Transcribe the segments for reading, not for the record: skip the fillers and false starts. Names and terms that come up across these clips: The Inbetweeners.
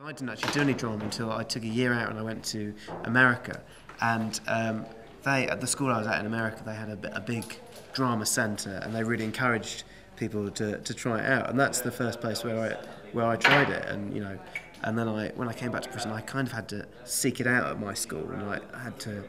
I didn't actually do any drama until I took a year out and I went to America. And at the school I was at in America, they had a big drama centre, and they really encouraged people to try it out. And that's the first place where I tried it. And you know, and then when I came back to Britain, I kind of had to seek it out at my school, and I had to.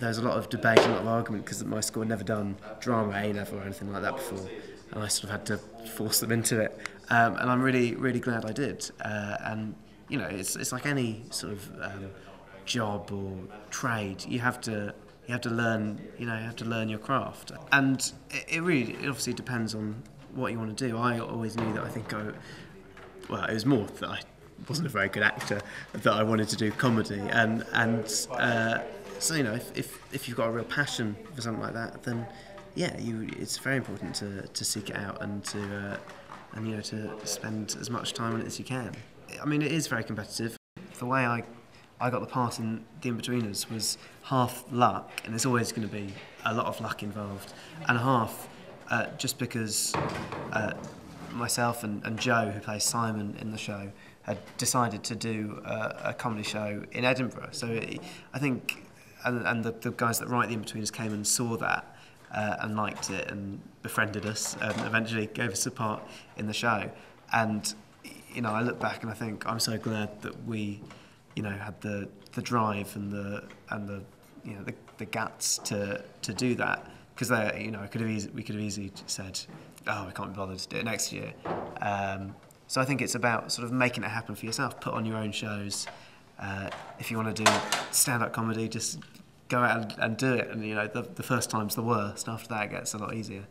There was a lot of debate and a lot of argument because my school had never done drama A level or anything like that before, and I sort of had to force them into it. And I'm really, really glad I did. And you know, it's like any sort of job or trade. You have to learn. You know, you have to learn your craft. And it obviously depends on what you want to do. I always knew that well, it was more that I wasn't a very good actor, that I wanted to do comedy. So you know, if you've got a real passion for something like that, then yeah, it's very important to seek it out and to you know, to spend as much time on it as you can. I mean, it is very competitive. The way I got the part in The Inbetweeners was half luck, and there's always going to be a lot of luck involved, and half just because myself and Joe, who plays Simon in the show, had decided to do a comedy show in Edinburgh. So I think, and the guys that write The Inbetweeners came and saw that and liked it and befriended us and eventually gave us a part in the show. And you know, I look back and I think I'm so glad that we, you know, had the drive and the you know, the guts to do that, because they, you know, we could have easily said, oh, we can't be bothered to do it next year. So I think it's about sort of making it happen for yourself. Put on your own shows. If you want to do stand-up comedy, just go out and do it. And you know, the first time's the worst. After that, it gets a lot easier.